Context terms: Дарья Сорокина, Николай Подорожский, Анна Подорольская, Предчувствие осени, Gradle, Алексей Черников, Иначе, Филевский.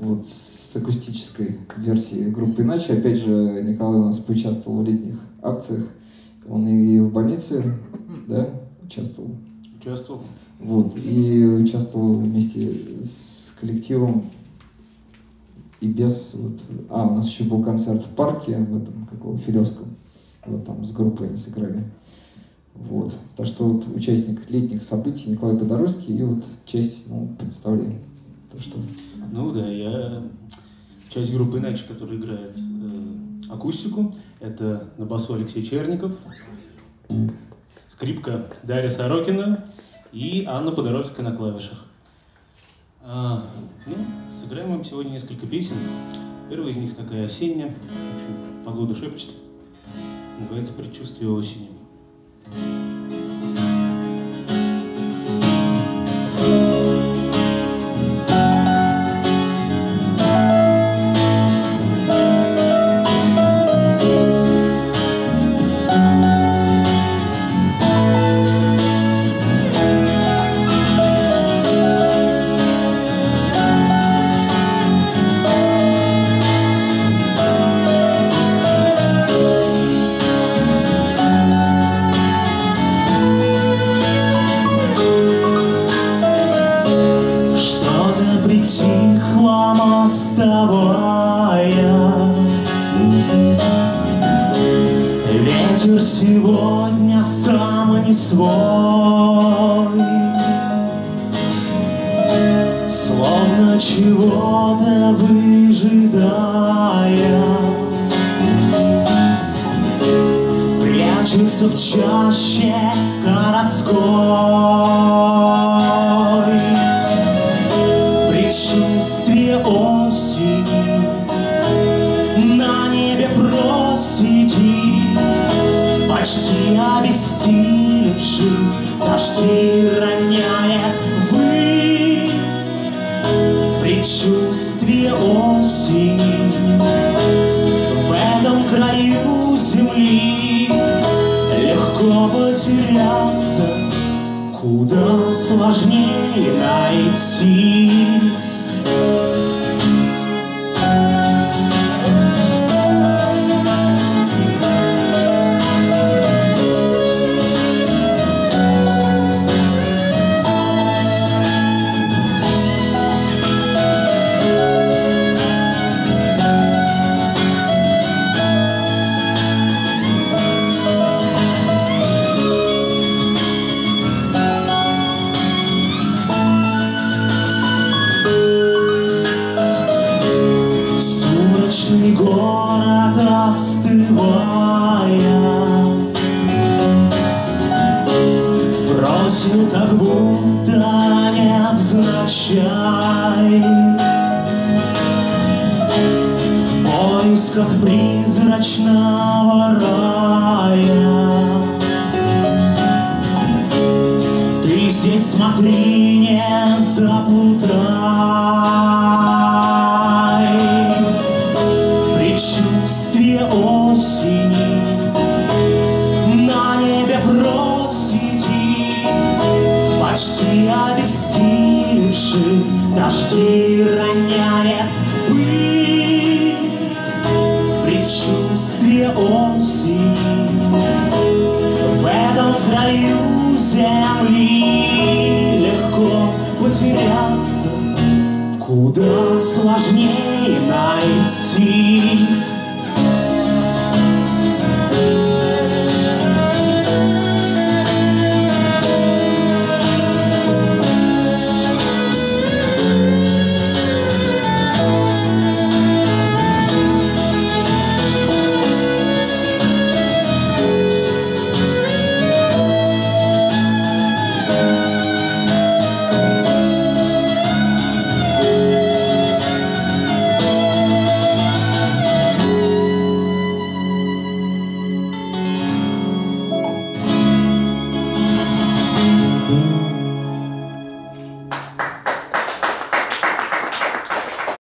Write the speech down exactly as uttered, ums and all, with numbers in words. вот, с акустической версией группы «Иначе». Опять же, Николай у нас поучаствовал в летних акциях. Он и в больнице, да, участвовал. Участвовал. Вот, и участвовал вместе с коллективом и без... Вот, а, у нас еще был концерт в парке, в этом, какого, Филевском. Вот там с группой они сыграли. Вот. Так что вот участник летних событий Николай Подорожский, и вот часть, ну, представляю. То, что... Ну да, я часть группы «Иначе», которая играет э, акустику, это на басу Алексей Черников, скрипка Дарья Сорокина и Анна Подорольская на клавишах. А, ну, сыграем вам сегодня несколько песен. Первая из них такая осенняя, в общем, погода шепчет, называется «Предчувствие осени». Ветер сегодня сам не свой, словно чего-то выжидая, прячется в чаще городской. Предчувствие осени на небе просветит почти обессилевший, дожди роняя ввысь. Предчувствие осени в этом краю земли легко потеряться, куда сложнее найтись. Город остывая бросил, как будто невзначай, в поисках призрачного рая. Ты здесь смотри, не заплутай. Предчувствие осени на небе просвети, почти обессилевший, дожди роняя ввысь. Предчувствие осени в этом краю земли легко потеряться, куда сложнее найтись.